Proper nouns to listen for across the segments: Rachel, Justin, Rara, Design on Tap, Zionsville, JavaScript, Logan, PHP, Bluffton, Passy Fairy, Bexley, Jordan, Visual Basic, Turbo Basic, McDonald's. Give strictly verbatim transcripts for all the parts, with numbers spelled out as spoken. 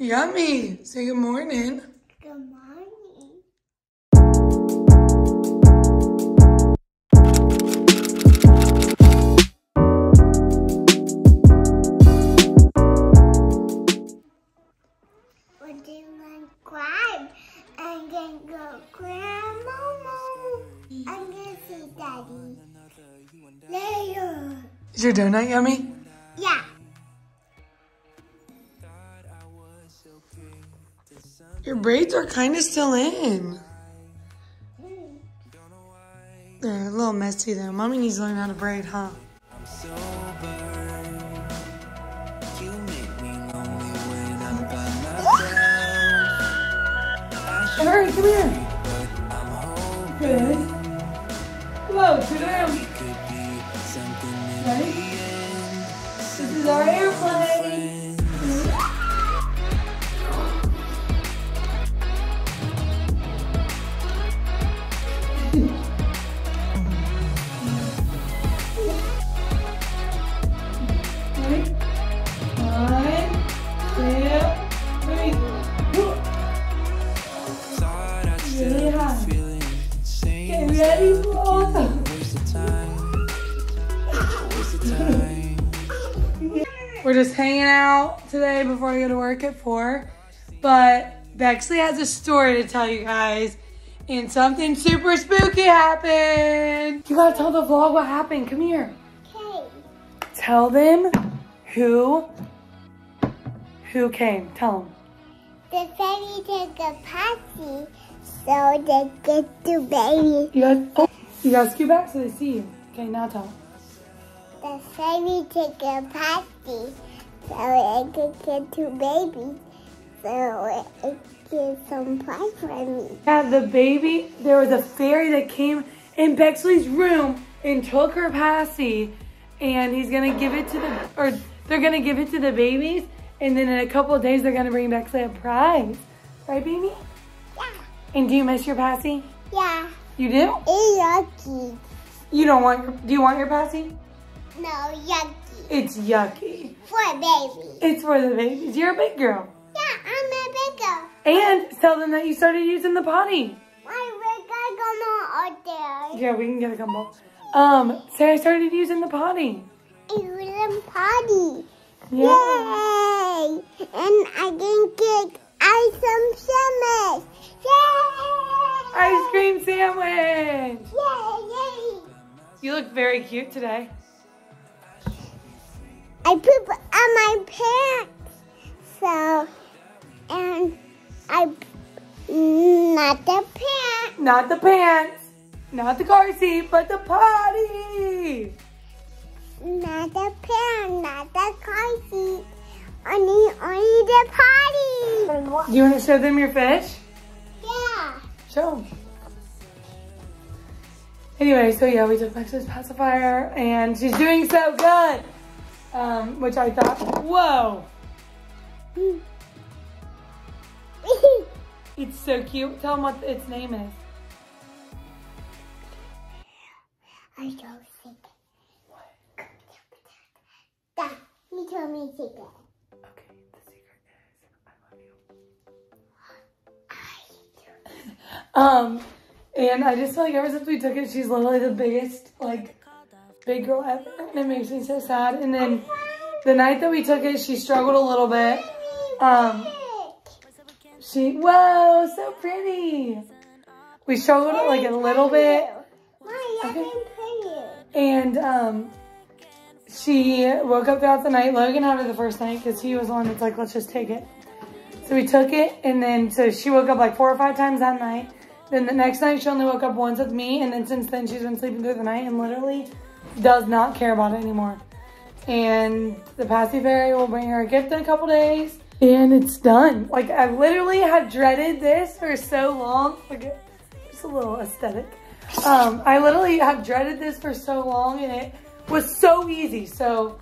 Yummy. Say good morning. Good morning. Would you like grab and then go grandma? I'm gonna see daddy later. Is your donut yummy? Yeah. Your braids are kind of still in. They're a little messy though. Mommy needs to learn how to braid, huh? I'm sober. You make me lonely when I'm by myself. Alright, come here. Good. Come on, sit down. Ready? This is our airplane. We're just hanging out today before I go to work at four. But Bexley has a story to tell you guys. And something super spooky happened. You gotta tell the vlog what happened. Come here. Okay. Tell them who, who came. Tell them. The baby took a potty so they get the baby. You guys, oh, you guys scoot back so they see you. Okay, now tell them. The baby took a potty, so it could get two babies, so it could get some pie for me. Yeah, the baby, there was a fairy that came in Bexley's room and took her potty, and he's gonna give it to the, or they're gonna give it to the babies, and then in a couple of days, they're gonna bring Bexley a prize. Right, baby? Yeah. And do you miss your potty? Yeah. You do? It's yucky. You don't want your, do you want your potty? No, yucky. It's yucky. For a baby. It's for the babies. You're a big girl. Yeah, I'm a big girl. And tell them that you started using the potty. I got a gumball out there. Yeah, we can get a gumball. Um, say I started using the potty. Using potty. Yeah. Yay! And I can get ice cream sandwich. Yay! Ice cream sandwich. Yay! You look very cute today. I poop on my pants, so, and I, not the pants. Not the pants, not the car seat, but the potty. Not the pants, not the car seat, only, only the potty. Do you want to show them your fish? Yeah. Show them. Anyway, so yeah, we took Bexley's pacifier, and she's doing so good. Um, which I thought, whoa. It's so cute. Tell them what its name is. I don't think. What? Dad, you told me a secret. Okay, the secret is I love you. I Um, and I just feel like ever since we took it, she's literally the biggest, like, big girl ever, and it makes me so sad. And then the night that we took it, she struggled a little bit. Um, she, whoa, so pretty. We struggled like a little bit. Okay. And um, she woke up throughout the night. Logan had her the first night because he was the one that's like, let's just take it. So we took it, and then so she woke up like four or five times that night. Then the next night she only woke up once with me, and then since then she's been sleeping through the night and literally does not care about it anymore. And the Passy Fairy will bring her a gift in a couple days. And it's done. Like, I literally have dreaded this for so long. Like, just a little aesthetic. Um, I literally have dreaded this for so long, and it was so easy. So,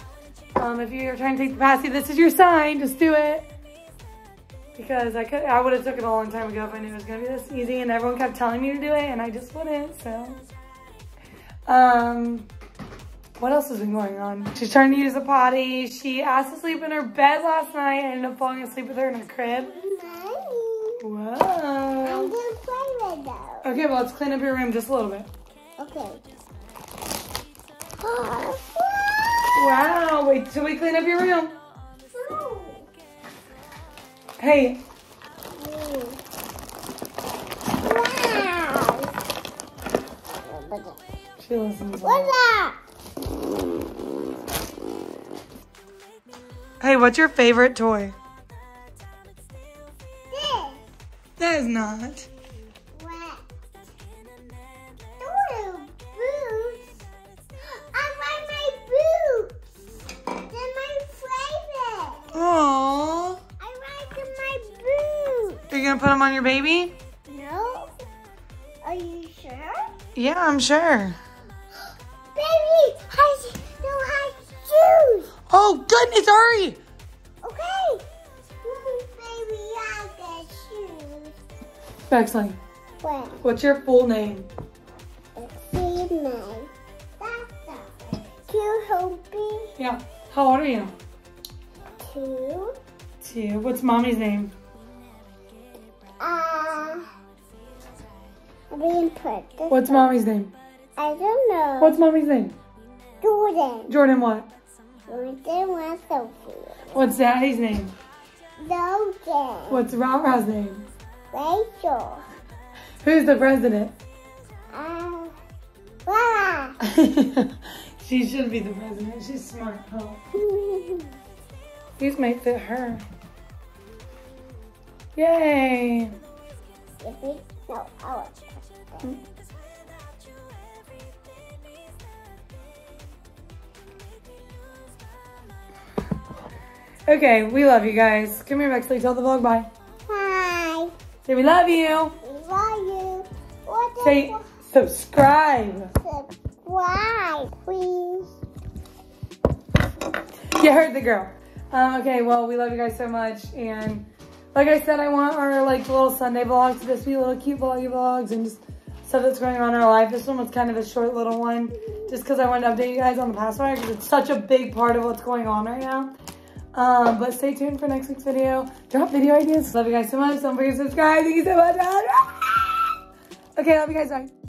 um, if you're trying to take the Passy, this is your sign. Just do it. Because I could, I would have took it a long time ago if I knew it was going to be this easy. And everyone kept telling me to do it, and I just wouldn't. So, um... What else has been going on? She's trying to use the potty. She asked to sleep in her bed last night and ended up falling asleep with her in her crib. Whoa. I'm gonna play with them. Okay, well, let's clean up your room just a little bit. Okay. Wow, wait till we clean up your room. No. Hey. Wow. She listens. What's that? Hey, what's your favorite toy? This. That is not. What? Those are boots. I like my boots. They're my favorite. Aww. I like my boots. Are you going to put them on your baby? No. Are you sure? Yeah, I'm sure. Baby, I no high shoes. Oh, goodness, hurry! Okay. Baby, I got shoes. Bexley. What? What's your full name? Bexley name. That's Can you help me? Yeah. How old are you? Two. Two. What's mommy's name? Uh, being put this What's mommy's name? I don't know. What's mommy's name? Jordan. Jordan what? Jordan wants Sophie. What's daddy's name? Logan. What's Rara's name? Rachel. Who's the president? Um, Rara. She should be the president. She's smart, huh? These might fit her. Yay. If we, no, I want them. Okay, we love you guys. Come here, Bexley. Tell the vlog bye. Bye. Say we love you. We love you. What Say subscribe. Subscribe, please. You heard the girl. Um, okay, well, we love you guys so much. And like I said, I want our like little Sunday vlogs to just be little cute vloggy vlogs and just stuff that's going on in our life. This one was kind of a short little one just because I wanted to update you guys on the past one because it's such a big part of what's going on right now. Um, but stay tuned for next week's video. Drop video ideas. Love you guys so much. Don't forget to subscribe. Thank you so much. Okay, love you guys. Bye.